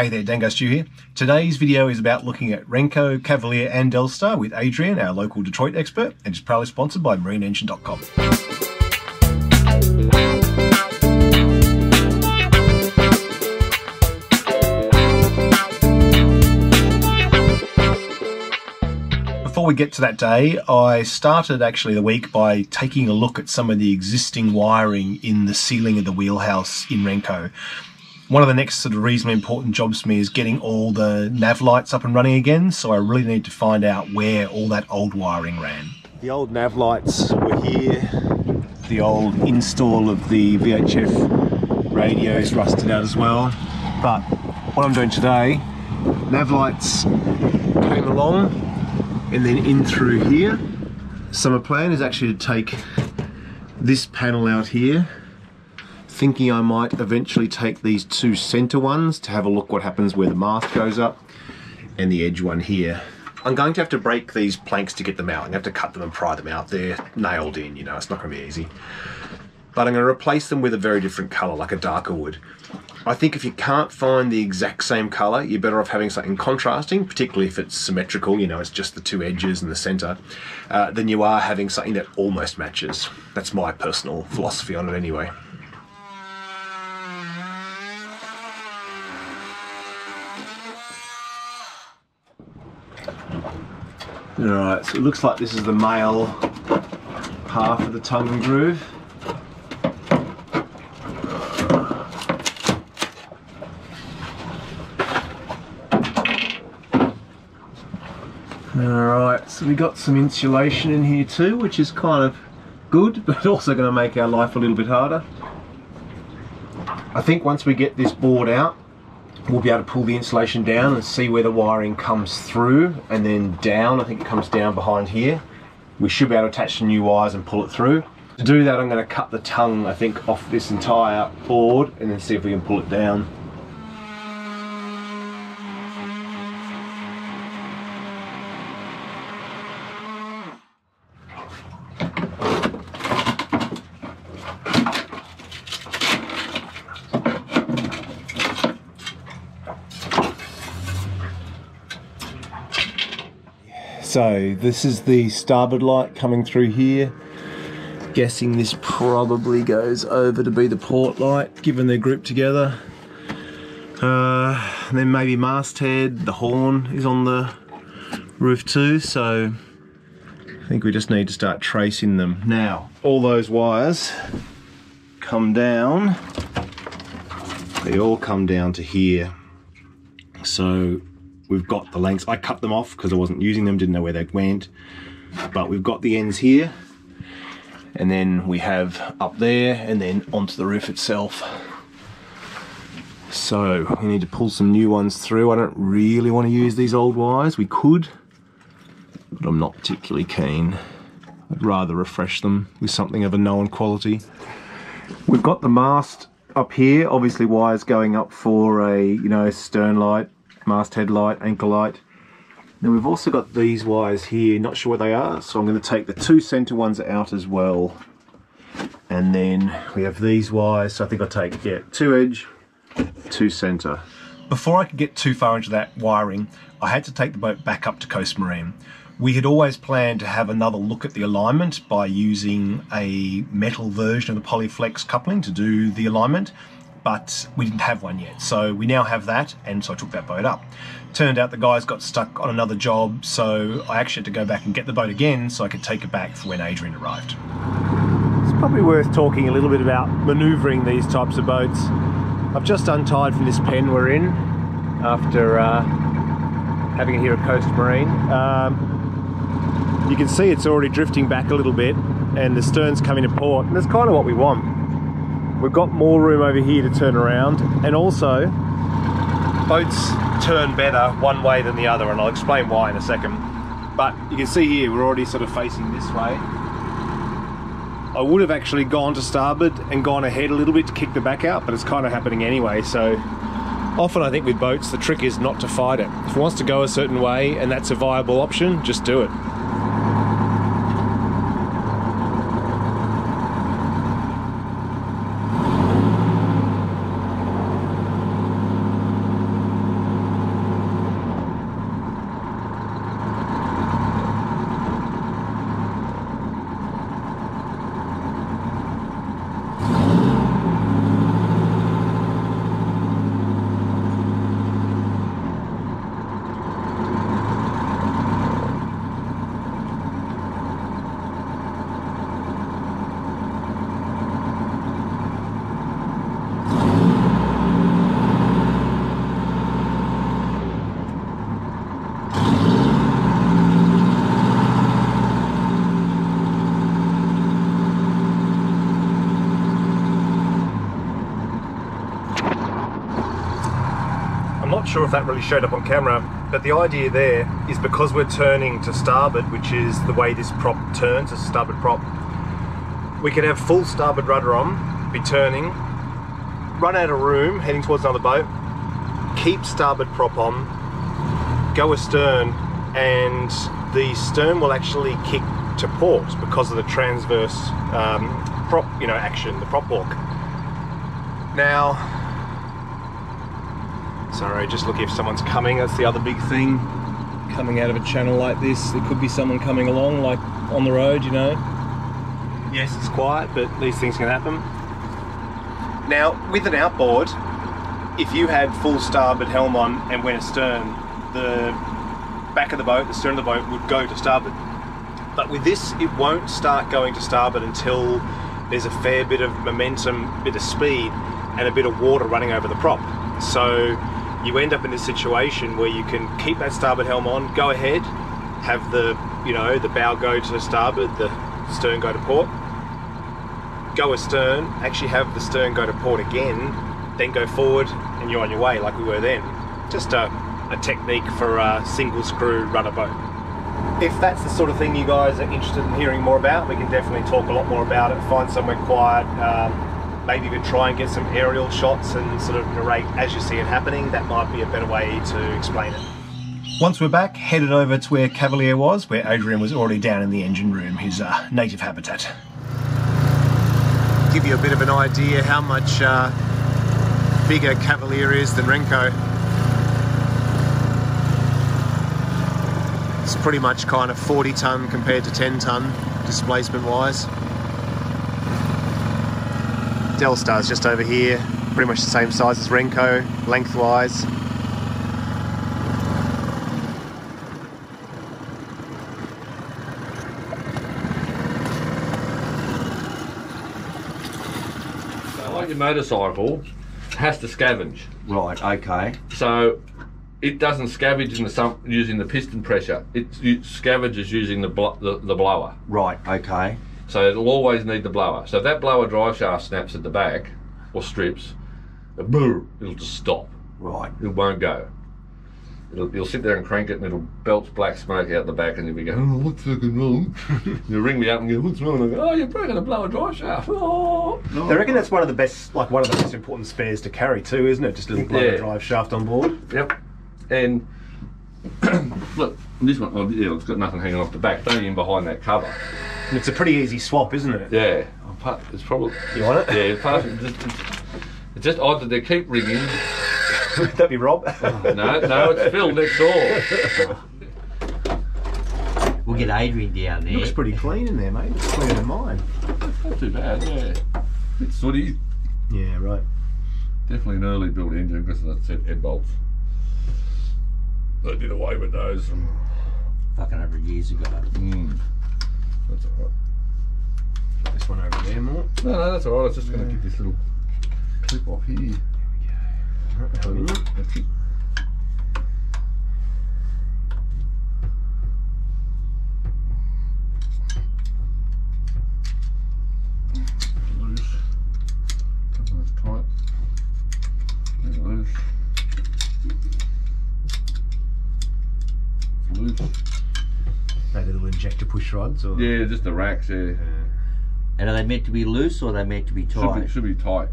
Hey there, Dango Stu here. Today's video is about looking at Renko, Cavalier and Delstar with Adrian, our local Detroit expert, and is proudly sponsored by marineengine.com. Before we get to that day, I started actually the week by taking a look at some of the existing wiring in the ceiling of the wheelhouse in Renko. One of the next sort of reasonably important jobs for me is getting all the nav lights up and running again, so I really need to find out where all that old wiring ran. The old nav lights were here. The old install of the VHF radios rusted out as well. But what I'm doing today, nav lights came along and then in through here. So my plan is actually to take this panel out here, thinking I might eventually take these two center ones to have a look what happens where the mast goes up, and the edge one here. I'm going to have to break these planks to get them out. I'm going to have to cut them and pry them out. They're nailed in, you know, it's not going to be easy. But I'm going to replace them with a very different color, like a darker wood. I think if you can't find the exact same color, you're better off having something contrasting, particularly if it's symmetrical, you know, it's just the two edges and the center, than you are having something that almost matches. That's my personal philosophy on it anyway. Alright, so it looks like this is the male half of the tongue and groove. Alright, so we got some insulation in here too, which is kind of good, but also going to make our life a little bit harder. I think once we get this board out, we'll be able to pull the insulation down and see where the wiring comes through and then down. I think it comes down behind here. We should be able to attach the new wires and pull it through. To do that, I'm going to cut the tongue, I think, off this entire board and then see if we can pull it down. So this is the starboard light coming through here. Guessing this probably goes over to be the port light, given they're grouped together. And then maybe masthead, the horn is on the roof too, so I think we just need to start tracing them. Now, all those wires come down. They all come down to here. So we've got the lengths. I cut them off because I wasn't using them, didn't know where they went. But we've got the ends here, and then we have up there, and then onto the roof itself. So we need to pull some new ones through. I don't really want to use these old wires. We could, but I'm not particularly keen. I'd rather refresh them with something of a known quality. We've got the mast up here. Obviously wires going up for a, you know, stern light, masthead light, anchor light. Then we've also got these wires here, not sure what they are, so I'm going to take the two center ones out as well. And then we have these wires, so I think I'll take, yeah, two edge, two center. Before I could get too far into that wiring, I had to take the boat back up to Coast Marine. We had always planned to have another look at the alignment by using a metal version of the Polyflex coupling to do the alignment, but we didn't have one yet, so we now have that, and so I took that boat up. Turned out the guys got stuck on another job, so I actually had to go back and get the boat again so I could take it back for when Adrian arrived. It's probably worth talking a little bit about manoeuvring these types of boats. I've just untied from this pen we're in after having it here at Coast Marine. You can see it's already drifting back a little bit, and the stern's coming to port, and that's kind of what we want. We've got more room over here to turn around, and also boats turn better one way than the other, and I'll explain why in a second. But you can see here we're already sort of facing this way. I would have actually gone to starboard and gone ahead a little bit to kick the back out, but it's kind of happening anyway. So often I think with boats the trick is not to fight it. If it wants to go a certain way and that's a viable option, just do it. I'm not sure if that really showed up on camera, but the idea there is because we're turning to starboard, which is the way this prop turns, a starboard prop, we could have full starboard rudder on, be turning, run out of room, heading towards another boat, keep starboard prop on, go astern, and the stern will actually kick to port because of the transverse prop, you know, action, the prop walk. Now, sorry, just looking if someone's coming. That's the other big thing. Coming out of a channel like this, there could be someone coming along, like on the road, you know. Yes, it's quiet, but these things can happen. Now, with an outboard, if you had full starboard helm on and went astern, the back of the boat, the stern of the boat would go to starboard. But with this, it won't start going to starboard until there's a fair bit of momentum, bit of speed, and a bit of water running over the prop. So you end up in a situation where you can keep that starboard helm on, go ahead, have the, you know, the bow go to starboard, the stern go to port, go astern, actually have the stern go to port again, then go forward, and you're on your way like we were then. Just a technique for a single screw rudder boat. If that's the sort of thing you guys are interested in hearing more about, we can definitely talk a lot more about it, find somewhere quiet, maybe even try and get some aerial shots and sort of narrate as you see it happening. That might be a better way to explain it. Once we're back, headed over to where Cavalier was, where Adrian was already down in the engine room, his native habitat. Give you a bit of an idea how much bigger Cavalier is than Renko. It's pretty much kind of 40 ton compared to 10 ton displacement wise. Delstar's just over here, pretty much the same size as Renko, lengthwise. So like your motorcycle, it has to scavenge. Right, okay. So it doesn't scavenge in the using the piston pressure. It scavenges using the blower. Right, okay. So it'll always need the blower. So if that blower drive shaft snaps at the back, or strips, boom, it'll just stop. Right. It won't go. You'll sit there and crank it and it'll belch black smoke out the back and you'll be going, oh, what's fucking wrong? You'll ring me up and go, what's wrong? And I go, oh, you've broken a blower drive shaft. Oh. I reckon that's one of the best, like one of the most important spares to carry too, isn't it? Just a little blower drive shaft on board. Yep. And look, this one, oh, yeah, it's got nothing hanging off the back. Don't even behind that cover. And it's a pretty easy swap, isn't it? Yeah, it's probably. You want it? Yeah, it's just odd that they keep ringing. Would that be Rob? Oh, no, it's Phil next door. We'll get Adrian down there. It looks pretty clean in there, mate. It's cleaner than mine. That's not too bad. Yeah, it's sooty. Yeah, right. Definitely an early built engine because of the head bolts. They did away with those from fucking 100 years ago. Mm. That's alright. Put this one over there more. No, that's alright. I was just going to get this little clip off here. There we go. All right, that's it. Rods or? Yeah, just the racks, yeah. And are they meant to be loose or are they meant to be tight? Should be tight.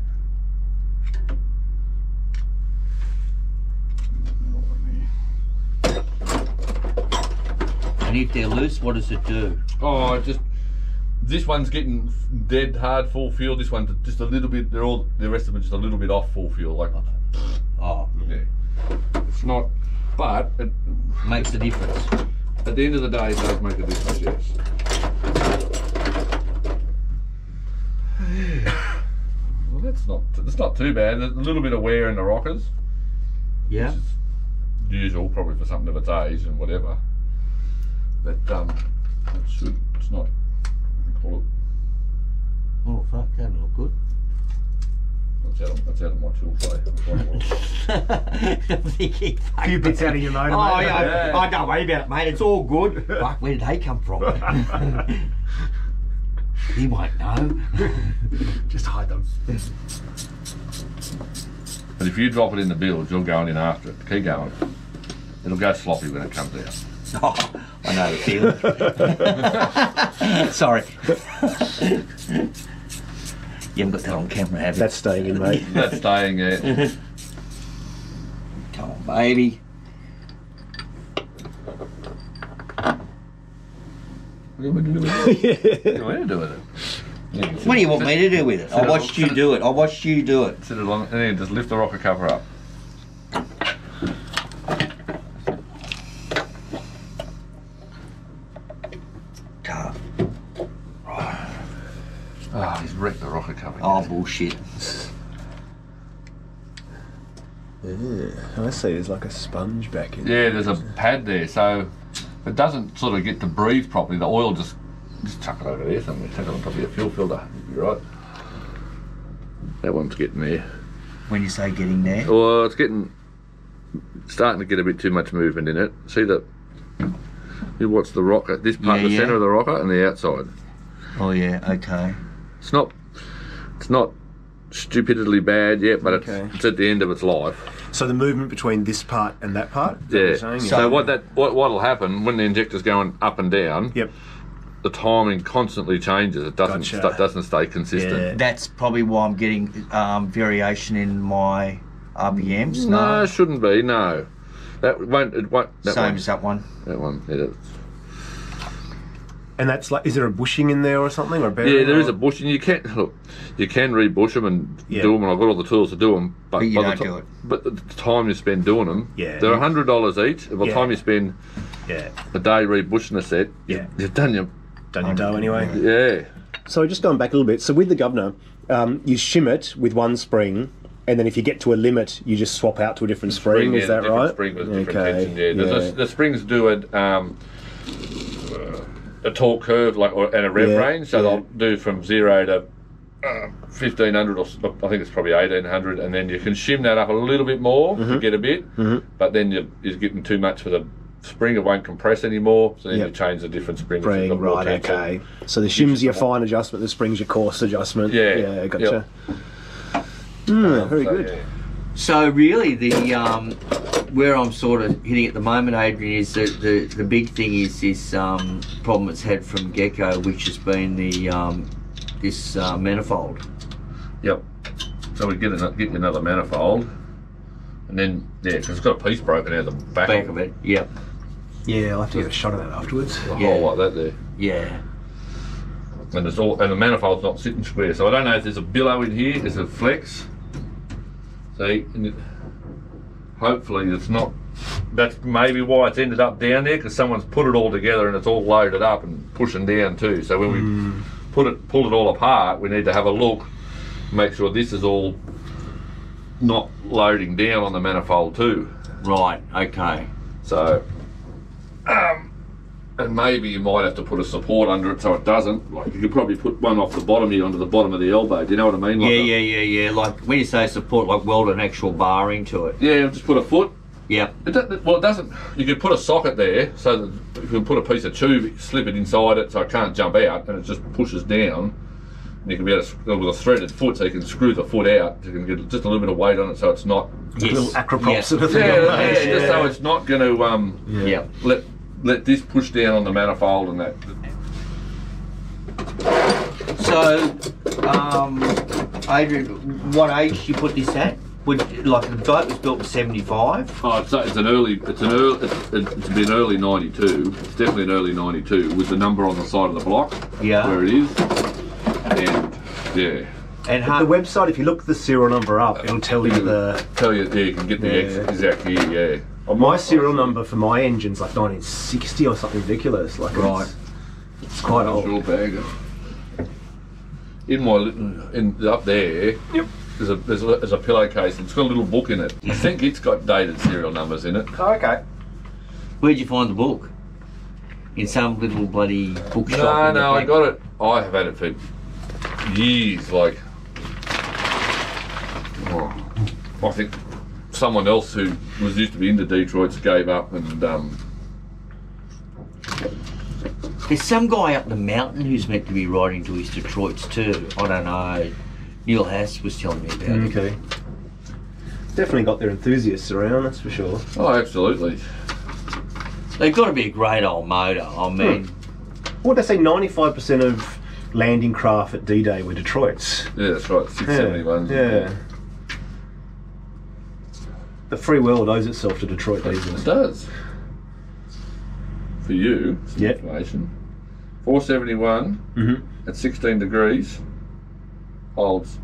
And if they're loose, what does it do? Oh, just, this one's getting dead hard full fuel, this one's just a little bit, the rest of them are just a little bit off full fuel. Like, oh. Yeah. It's not, but it makes a difference. At the end of the day, it does make a difference, yes. Well, it's not too bad. There's a little bit of wear in the rockers. Yeah. Which is usual, probably for something of its age and whatever. But, it's not, what do you call it? Oh, fuck, that doesn't look good. That's out of my tool play. A few bits out of your motor. Oh, mate. Yeah. Oh, don't worry about it, mate. It's all good. Fuck, where did they come from? He won't know. Just hide them. But if you drop it in the bilge, you're going in after it. Keep going. It'll go sloppy when it comes out. Oh, I know the feeling. Sorry. You haven't got that on camera, have you? That's staying in, mate. That's staying in. Come on, baby. What do you want me to do with it? Yeah, what do you want me to do with it? I watched you do it. I watched you do it. Sit along and then just lift the rocker cover up. Carve. Right. Oh, he's wrecked the rocker cover. Oh, bullshit. Yeah. I see there's like a sponge back in there. Yeah, there's a pad there, so it doesn't sort of get to breathe properly. The oil just chuck it over there, so I'm going to chuck it on top of your fuel filter. You'll be right. That one's getting there. When you say getting there? Well, it's getting, starting to get a bit too much movement in it. See that? You watch the rocker, this part, the centre of the rocker and the outside. Oh yeah, okay. It's not stupidly bad yet, but it's at the end of its life. So the movement between this part and that part? Yeah. So what'll happen when the injector's going up and down? Yep. The timing constantly changes. It doesn't doesn't stay consistent. Yeah. That's probably why I'm getting variation in my RPMs. No, it shouldn't be. No, it won't. That same as that one. That one. Yeah. And that's like—is there a bushing in there or something? Or yeah, there is a bushing. You can look. You can rebush them and do them, and I've got all the tools to do them. But you don't do it. But the time you spend doing them, they're $100 each. By the time you spend a day rebushing a set, you've done your dough anyway. Yeah. So just going back a little bit. So with the governor, you shim it with one spring. And then if you get to a limit, you just swap out to a different spring. Is that right? Spring with different tension. Yeah. The springs do it. A tall curve and a rev range, so they'll do from 0 to 1500, or I think it's probably 1800, and then you can shim that up a little bit more to get a bit, but then you're getting too much for the spring, it won't compress anymore, so then you change the different spring. Right, okay. So the shim's your fine adjustment, the spring's your coarse adjustment. Yeah. Yeah, gotcha. Yep. Very good. Yeah. So really the where I'm sort of hitting at the moment, Adrian, is that the big thing is this problem it's had from Gecko, which has been the this manifold. Yep. So we get another manifold, and then cause it's got a piece broken out of the back of it. Yep. Yeah, I'll have to get a shot of that afterwards. A hole like that there. Yeah. And it's and the manifold's not sitting square, so I don't know if there's a billow in here. There's a flex. See. And hopefully it's not, that's maybe why it's ended up down there, because someone's put it all together and it's all loaded up and pushing down too. So when we pull it all apart, we need to have a look, make sure this is all not loading down on the manifold too. Right, okay. So, and maybe you might have to put a support under it so it doesn't. Like you could probably put one off the bottom here onto the bottom of the elbow. Do you know what I mean? Like yeah. Like when you say support, like weld an actual bar into it. Yeah, just put a foot. Yeah. Well, it doesn't. You could put a socket there, so that you can put a piece of tube, slip it inside it, so it can't jump out, and it just pushes down. And you can be able to, with a threaded foot, so you can screw the foot out. You can get just a little bit of weight on it, so it's not little acroprops sort of thing. Yeah. Just so it's not going to let this push down on the manifold and that. So, Adrian, what age do you put this at? Like the boat was built in 75. Oh, it's an early. It's been early 92. It's definitely an early 92 with the number on the side of the block. Yeah. Where it is. And yeah. And the website, if you look the serial number up, it'll tell you the. Tell you there, you can get the exact year. Yeah. My serial number for my engine's like 1960 or something ridiculous. Like it's quite old. Bag. Up there, there's a pillowcase. It's got a little book in it. I think it's got dated serial numbers in it. Oh, okay. Where'd you find the book? In some little bloody bookshop? No, I got it. I have had it for years. Like, I think someone else who was used to be into Detroit's gave up and there's some guy up the mountain who's meant to be riding to his Detroit's too. I don't know. Neil Haas was telling me about it. Okay. definitely got their enthusiasts around, that's for sure. Oh, absolutely. They've got to be a great old motor, I mean. What did I say, 95% of landing craft at D-Day were Detroits. Yeah, that's right, 671s. Yeah. The free world owes itself to Detroit these days. It does. For you, yep. Information. 471 at 16 degrees holds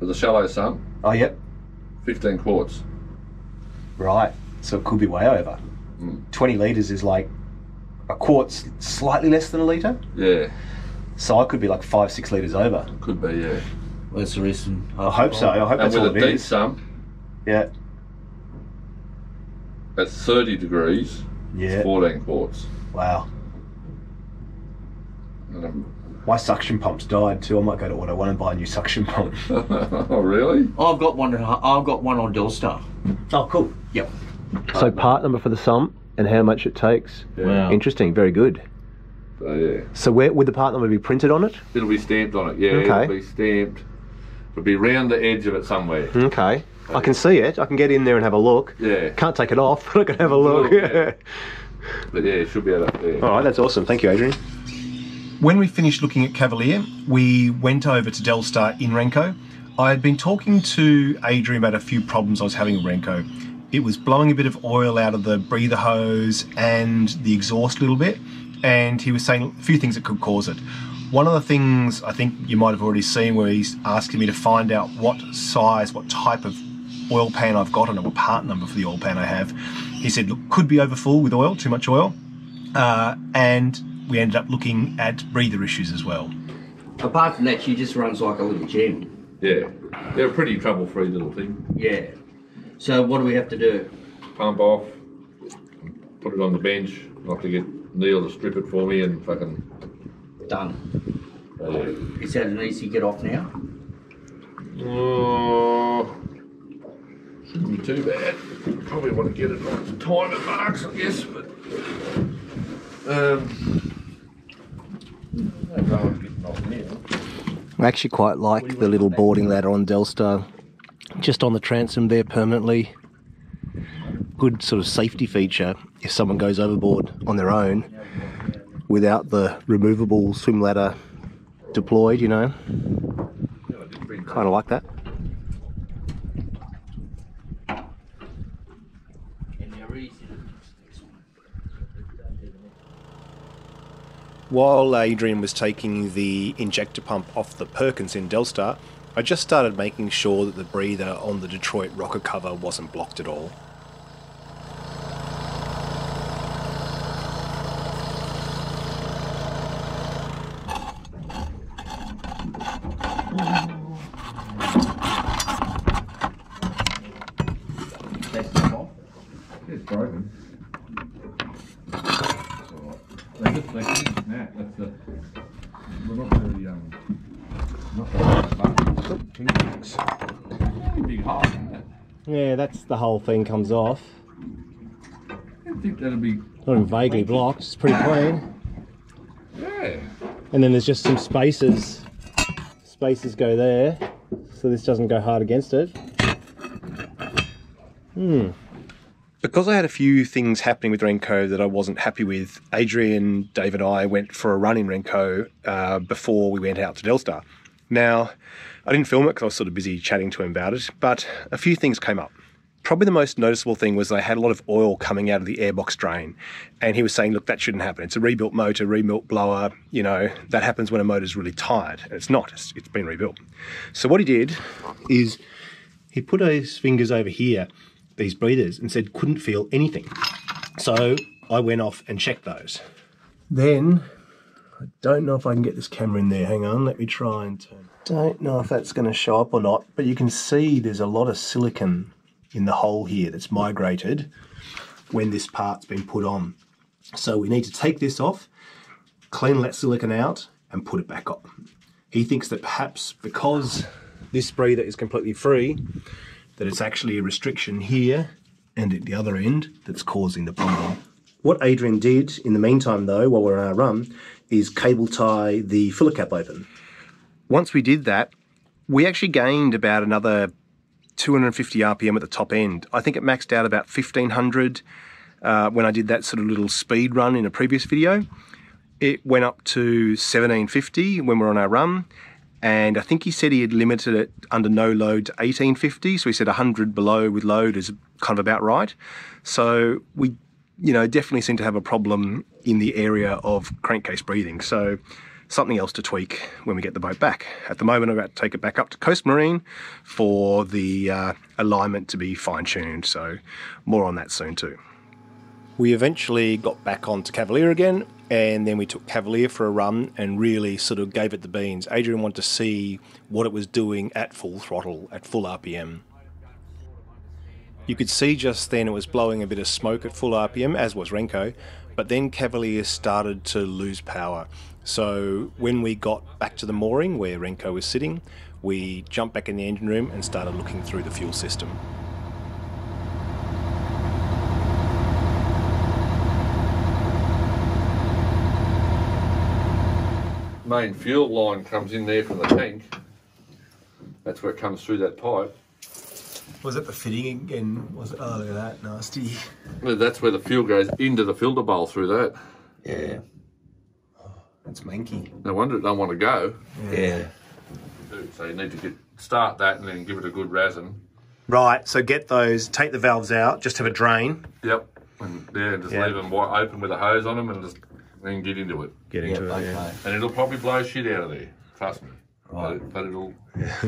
with a shallow sump. Oh, yep. 15 quarts. Right, so it could be way over. 20 litres is like a quart's slightly less than a litre. Yeah. So I could be like 5-6 litres over. Could be, yeah. Well, that's the reason. I hope so. I hope that's what it is. And with a deep sump. Yeah. At 30 degrees, yeah. 14 quarts. Wow. My suction pump's died too. I might go to Auto One and buy a new suction pump. Oh, really? I've got one. I've got one on Delstar. Oh, cool. Yep. So part number for the sump and how much it takes. Yeah. Wow. Interesting. Very good. So yeah. So where would the part number be printed on it? It'll be stamped on it. Yeah. Okay. It'll be stamped. It'll be round the edge of it somewhere. Okay. I can see it. I can get in there and have a look. Yeah. Can't take it off, but I can have a look. Yeah. But yeah, it should be out up there. All right, that's awesome. Thank you, Adrian. When we finished looking at Cavalier, we went over to Delstar in Renko. I had been talking to Adrian about a few problems I was having in Renko. It was blowing a bit of oil out of the breather hose and the exhaust a little bit, and he was saying a few things that could cause it. One of the things I think you might have already seen where he's asking me to find out what size, what type of oil pan I've got and what part number for the oil pan I have. He said, look, could be overfull with oil, too much oil, and we ended up looking at breather issues as well. Apart from that, she just runs like a little gem. Yeah, they're a pretty trouble-free little thing. Yeah. So what do we have to do? Pump off, put it on the bench. I'll have to get Neil to strip it for me and fucking... Done. Is that an easy get off now? Shouldn't be too bad. Probably want to get it on time at marks, I guess, but... I actually quite like the little boarding ladder on Delstar, just on the transom there permanently. Good sort of safety feature if someone goes overboard on their own without the removable swim ladder deployed, you know. Kind of like that. While Adrian was taking the injector pump off the Perkins in Delstar, I just started making sure that the breather on the Detroit rocker cover wasn't blocked at all. Yeah, that's the whole thing comes off. I think that'll be not vaguely blocked, it's pretty clean. Yeah. And then there's just some spacers. Spacers go there, so this doesn't go hard against it. Hmm. Because I had a few things happening with Renko that I wasn't happy with, Adrian, Dave and I went for a run in Renko before we went out to Delstar. Now, I didn't film it because I was sort of busy chatting to him about it, but a few things came up. Probably the most noticeable thing was that I had a lot of oil coming out of the airbox drain, and he was saying, look, that shouldn't happen. It's a rebuilt motor, rebuilt blower, you know, that happens when a motor's really tired, and it's not, it's been rebuilt. So what he did is he put his fingers over here, these breathers, and said, couldn't feel anything. So I went off and checked those. Then, I don't know if I can get this camera in there. Hang on, let me try and turn. Don't know if that's going to show up or not, but you can see there's a lot of silicon in the hole here that's migrated when this part's been put on. So we need to take this off, clean that silicon out, and put it back up. He thinks that perhaps because this breather is completely free, that it's actually a restriction here and at the other end that's causing the problem. What Adrian did in the meantime though, while we're on our run, is cable tie the filler cap open. Once we did that, we actually gained about another 250 RPM at the top end. I think it maxed out about 1,500 when I did that sort of little speed run in a previous video. It went up to 1,750 when we're on our run, and I think he said he had limited it under no load to 1,850, so he said 100 below with load is kind of about right. So we, you know, definitely seem to have a problem in the area of crankcase breathing, so something else to tweak when we get the boat back. At the moment, I'm about to take it back up to Coast Marine for the alignment to be fine-tuned, so more on that soon too. We eventually got back onto Cavalier again, and then we took Cavalier for a run and really sort of gave it the beans. Adrian wanted to see what it was doing at full throttle, at full RPM. You could see just then it was blowing a bit of smoke at full RPM, as was Renko, but then Cavalier started to lose power. So when we got back to the mooring where Renko was sitting, we jumped back in the engine room and started looking through the fuel system. Main fuel line comes in there from the tank. That's where it comes through that pipe. Was it the fitting again? Was it? Oh, look at that, nasty. That's where the fuel goes into the filter bowl through that. Yeah. That's manky. No wonder it don't want to go. Yeah. So you need to start that and then give it a good rosin. Right, so get those, take the valves out, just have a drain. Yep. And yeah, just leave them wide open with a hose on them and just then get into it. Get into it, yeah. And it'll probably blow shit out of there, trust me. Right. But it'll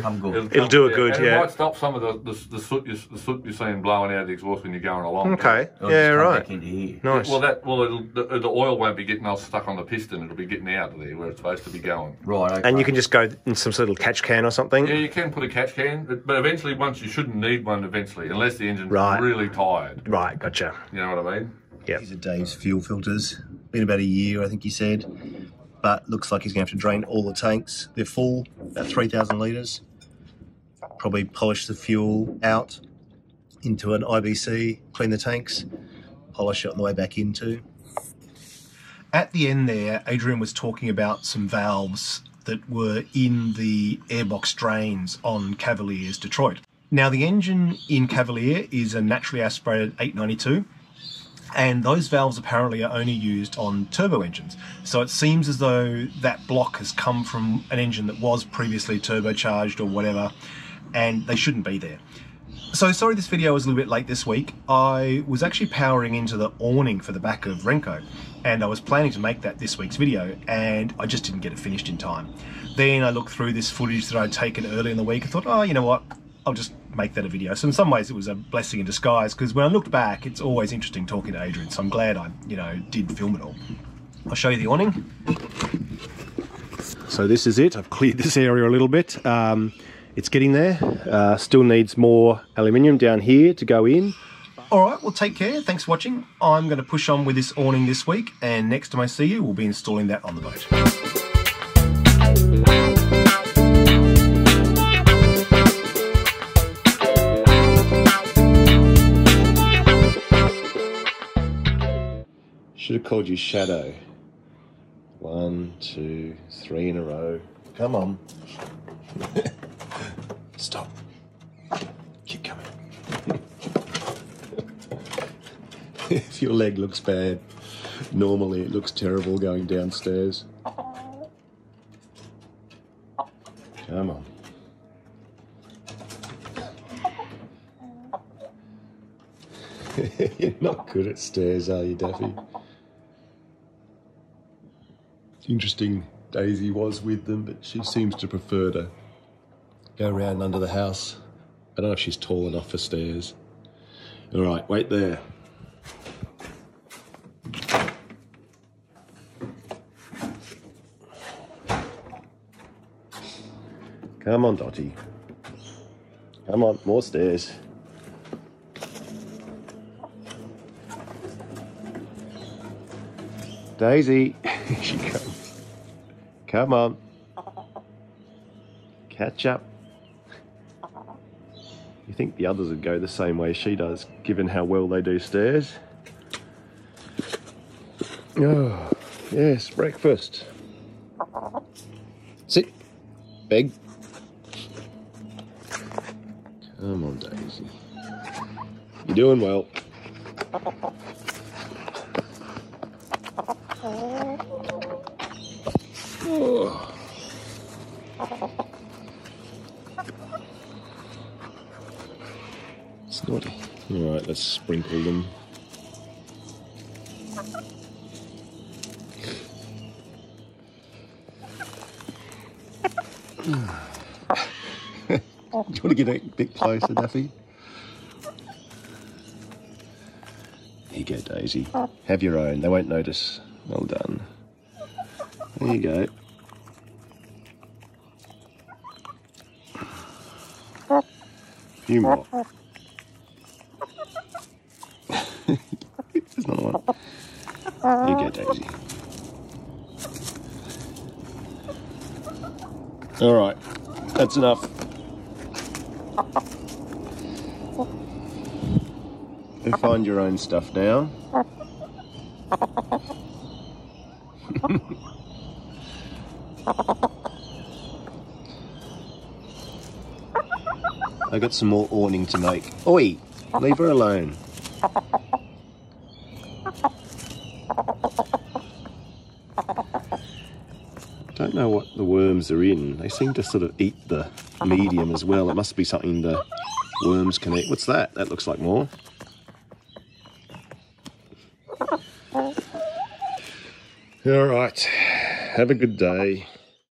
come good. It'll do it good, and it might stop some of the soot you're seeing blowing out of the exhaust when you're going along. Okay. Yeah, right. Nice. Well, the oil won't be getting all stuck on the piston. It'll be getting out of there where it's supposed to be going. Right. Okay. And you can just go in some sort of little catch can or something. Yeah, you can put a catch can, but eventually, once you shouldn't need one. Eventually, unless the engine's really tired. Right. Gotcha. You know what I mean? Yeah. These are Dave's fuel filters. Been about a year, I think he said. But looks like he's going to have to drain all the tanks. They're full, about 3,000 litres. Probably polish the fuel out into an IBC, clean the tanks, polish it on the way back in too. At the end there, Adrian was talking about some valves that were in the airbox drains on Cavalier's Detroit. Now the engine in Cavalier is a naturally aspirated 892. And those valves apparently are only used on turbo engines. So it seems as though that block has come from an engine that was previously turbocharged or whatever, and they shouldn't be there. So sorry this video was a little bit late this week. I was actually powering into the awning for the back of Renko, and I was planning to make that this week's video, and I just didn't get it finished in time. Then I looked through this footage that I'd taken earlier in the week and thought, oh, you know what? I'll just make that a video. So in some ways it was a blessing in disguise, because when I looked back, it's always interesting talking to Adrian, so I'm glad I, you know, did film it all. I'll show you the awning. So this is it. I've cleared this area a little bit. It's getting there. Still needs more aluminium down here to go in. Alright, well take care. Thanks for watching. I'm going to push on with this awning this week, and next time I see you, we'll be installing that on the boat. Should have called you Shadow. 1, 2, 3 in a row. Come on. Stop. Keep coming. If your leg looks bad, normally it looks terrible going downstairs. Come on. You're not good at stairs, are you, Daffy? Interesting, Daisy was with them, but she seems to prefer to go around under the house. I don't know if she's tall enough for stairs. All right, wait there. Come on, Dottie. Come on, more stairs. Daisy, she comes. Come on. Catch up. You think the others would go the same way she does, given how well they do stairs. Oh, yes, breakfast. Sit. Beg. Come on, Daisy. You're doing well. Oh. It's naughty. All right, let's sprinkle them. Do you want to get a bit closer, Daffy? Here you go, Daisy. Have your own. They won't notice. Well done. There you go. A few more. There's another one. There you go, Daisy. All right. That's enough. You find your own stuff now. I got some more awning to make. Oi, leave her alone. Don't know what the worms are in. They seem to sort of eat the medium as well. It must be something the worms can eat. What's that? That looks like more. All right, have a good day.